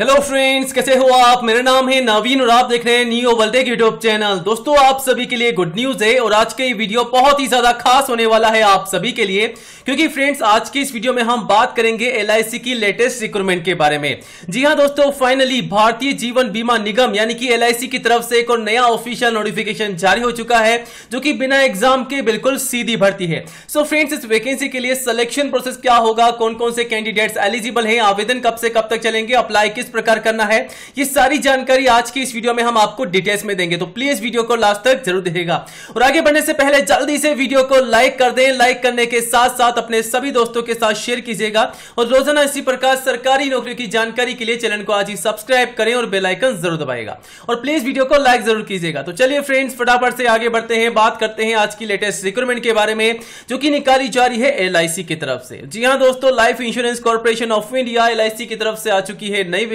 Hello friends, कैसे हो आप। मेरा नाम है नवीन और आप देख रहे हैं न्यू वर्ल्ड यूट्यूब चैनल। दोस्तों, आप सभी के लिए गुड न्यूज है और आज का ये वीडियो बहुत ही ज्यादा खास होने वाला है आप सभी के लिए, क्योंकि फ्रेंड्स आज की इस वीडियो में हम बात करेंगे LIC की लेटेस्ट रिक्रूटमेंट के बारे में। जी हाँ दोस्तों, फाइनली भारतीय जीवन बीमा निगम यानी कि LIC की तरफ से एक और नया ऑफिशियल नोटिफिकेशन जारी हो चुका है, जो की बिना एग्जाम के बिल्कुल सीधी भर्ती है। सो फ्रेंड्स, इस वैकेंसी के लिए सिलेक्शन प्रोसेस क्या होगा, कौन कौन से कैंडिडेट्स एलिजिबल है, आवेदन कब से कब तक चलेंगे, अप्लाई किस प्रकार करना है, ये सारी जानकारी आज की इस वीडियो में हम आपको डिटेल्स में देंगे। तो प्लीज वीडियो को लास्ट तक जरूर देखिएगा और आगे बढ़ने से पहले जल्दी से वीडियो को लाइक कर दें। लाइक करने के साथ साथ अपने सभी दोस्तों के साथ शेयर कीजिएगा और रोजाना इसी प्रकार सरकारी नौकरी की जानकारी के लिए चैनल को आज ही सब्सक्राइब करें और बेल आइकन जरूर दबाएगा और प्लीज वीडियो को लाइक जरूर कीजिएगा। तो चलिए फ्रेंड्स, फटाफट से आगे बढ़ते हैं, बात करते हैं आज की लेटेस्ट रिक्रूटमेंट के बारे में जो कि निकाली जा रही है LIC की तरफ से। जी हाँ दोस्तों, life insurance corporation of India LIC की तरफ से आ चुकी है नई वैकेंसी।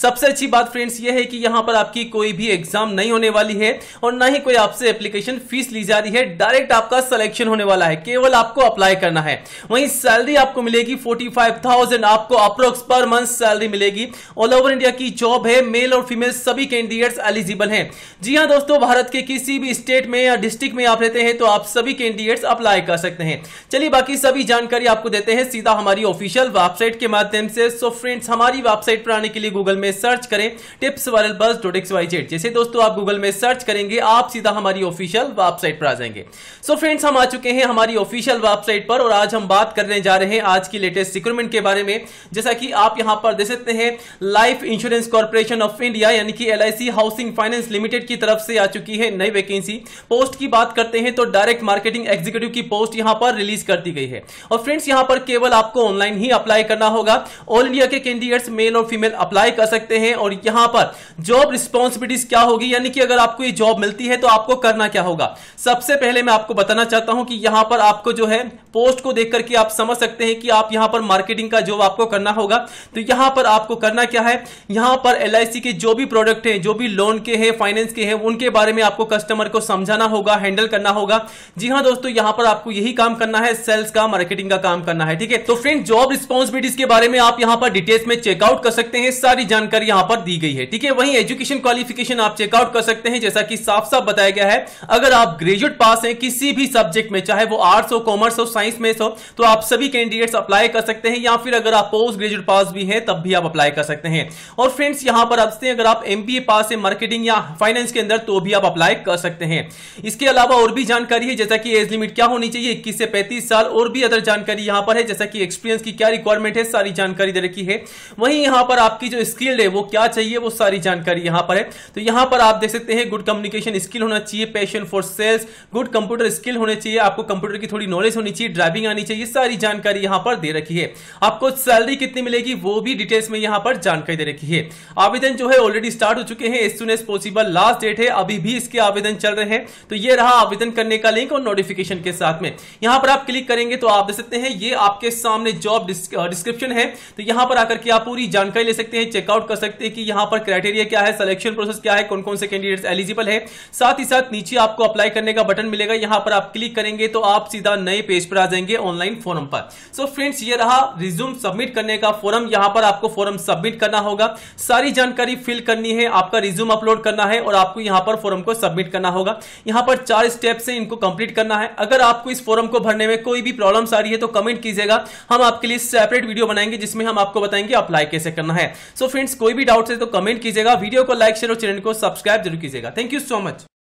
सबसे अच्छी बात फ्रेंड्स यह है कि यहां पर आपकी कोई भी एग्जाम नहीं होने वाली है और ना ही कोई आपसे एप्लीकेशन फीस ली जा रही है। डायरेक्ट आपका सिलेक्शन होने वाला है, केवल आपको अप्लाई करना है। वहीं सैलरी आपको मिलेगी 45,000 आपको अप्रोक्स पर मंथ सैलरी मिलेगी। ऑल ओवर इंडिया की जॉब है, मेल और फीमेल सभी कैंडिडेट्स एलिजिबल हैं। जी हां दोस्तों, भारत के किसी भी स्टेट में या डिस्ट्रिक्ट में आप रहते हैं तो आप सभी कैंडिडेट्स अप्लाई कर सकते हैं। चलिए बाकी सभी जानकारी आपको देते हैं सीधा हमारी ऑफिशियल वेबसाइट के माध्यम से। सो फ्रेंड्स, हमारी वेबसाइट पर आने के लिए गूगल में सर्च करें tipsviralbuzz.xyz। जैसे दोस्तों आप गूगल में सर्च करेंगे, आप सीधा हमारी ऑफिशियल वेबसाइट पर आ जाएंगे। सो फ्रेंड्स, हम आ चुके हैं हमारी ऑफिशियल वेबसाइट पर और आज हम बात करने जा रहे हैं आज की लेटेस्ट रिक्रूटमेंट के बारे में। जैसा कि आप यहां पर देख सकते हैं, life insurance corporation of India यानी कि LIC हाउसिंग फाइनेंस लिमिटेड की तरफ से आ चुकी है नई वैकेंसी। पोस्ट की बात करते हैं तो डायरेक्ट मार्केटिंग एग्जीक्यूटिव की पोस्ट यहां पर रिलीज कर दी गई है और फ्रेंड्स यहां पर केवल आपको ऑनलाइन ही अप्लाई करना होगा। ऑल इंडिया के कैंडिडेट्स मेल और फीमेल अप्लाई कर सकते हैं। और यहां पर जॉब रिस्पांसिबिलिटीज क्या होगी, यानी कि अगर आपको ये जॉब मिलती है तो आपको करना क्या होगा। सबसे पहले मैं आपको बताना चाहता हूं कि यहां पर आपको जो है पोस्ट को देख करके आप समझ सकते हैं कि आप यहां पर मार्केटिंग का जॉब आपको करना होगा। तो यहां पर आपको करना क्या है, यहां पर LIC के जो भी प्रोडक्ट है, जो भी लोन के हैं, फाइनेंस के हैं, उनके बारे में आपको कस्टमर को समझाना होगा, हैंडल करना होगा। जी हाँ दोस्तों, यहां पर आपको यही काम करना है, सेल्स का मार्केटिंग का काम करना है। ठीक है, तो फ्रेंड्स जॉब रिस्पॉन्सिबिलिटीज के बारे में आप यहां पर डिटेल्स में चेकआउट कर सकते हैं, सारी जानकारी यहां पर दी गई है। ठीक है, वहीं एजुकेशन क्वालिफिकेशन आप चेकआउट कर सकते हैं। जैसा कि साफ साफ बताया गया है, अगर आप ग्रेजुएट पास हैं किसी भी सब्जेक्ट में, चाहे वो आर्ट्स हो, कॉमर्स हो, साइंस में हो, तो आप सभी कैंडिडेट्स अप्लाई कर सकते हैं। या फिर अगर आप पोस्ट ग्रेजुएट पास भी हैं तब भी आप अप्लाई कर सकते हैं। और फ्रेंड्स यहां पर अगर आप MBA पास है मार्केटिंग या फाइनेंस के अंदर तो भी आप अप्लाई कर सकते हैं। इसके अलावा और भी जानकारी है, जैसा कि एज लिमिट क्या होनी चाहिए, 21 से 35 साल, और भी अदर जानकारी यहां पर है, जैसा कि एक्सपीरियंस की क्या रिक्वायरमेंट है, सारी जानकारी दे रखी है। वहीं यहां पर आपकी जो स्किल है वो क्या चाहिए, वो सारी जानकारी यहां पर है। तो यहां पर आप देख सकते हैं गुड कम्युनिकेशन स्किल होना चाहिए, passion for sales, good computer skill होने चाहिए, आपको कंप्यूटर की थोड़ी नॉलेज होनी चाहिए, ड्राइविंग आनी चाहिए, सारी जानकारी यहां पर दे रखी है। आपको सैलरी कितनी मिलेगी वो भी डिटेल्स में यहां पर जानकारी दे रखी है। आवेदन जो है ऑलरेडी स्टार्ट हो चुके हैं, as soon as possible last date है, अभी भी इसके आवेदन चल रहे हैं। तो ये रहा आवेदन करने का लिंक और नोटिफिकेशन के साथ में यहां पर आप क्लिक करेंगे तो आप देख सकते हैं ये आपके सामने जॉब डिस्क्रिप्शन है। तो यहां पर आकर के आप पूरी जानकारी ले सकते हैं, चेकआउट कर सकते हैं कि यहां पर क्राइटेरिया क्या है, सिलेक्शन प्रोसेस क्या है, कौन कौन से कैंडिडेट्स एलिजिबल है। साथ ही साथ नीचे आपको अप्लाई करने का बटन मिलेगा, यहां पर आप क्लिक करेंगे तो आप सीधा नए पेज पर आ जाएंगे ऑनलाइन फॉर्म पर। सो फ्रेंड्स ये रहा रिज्यूम सबमिट करने का फॉर्म, यहां पर आपको फॉर्म सबमिट करना होगा, सारी जानकारी फिल करनी है, आपका रिज्यूम अपलोड करना है और आपको यहां पर फॉर्म को सबमिट करना होगा। यहां पर 4 स्टेप्स हैं, इनको कंप्लीट करना है। अगर आपको इस फॉर्म को भरने में कोई भी प्रॉब्लम्स आ रही है तो कमेंट कीजिएगा, हम आपके लिए सेपरेट वीडियो बनाएंगे जिसमें हम आपको बताएंगे अप्लाई कैसे करना है। सो फ्रेंड्स, कोई भी डाउट है तो कमेंट कीजिएगा, वीडियो को लाइक शेयर और चैनल को सब्सक्राइब जरूर कीजिएगा। Thank you so much.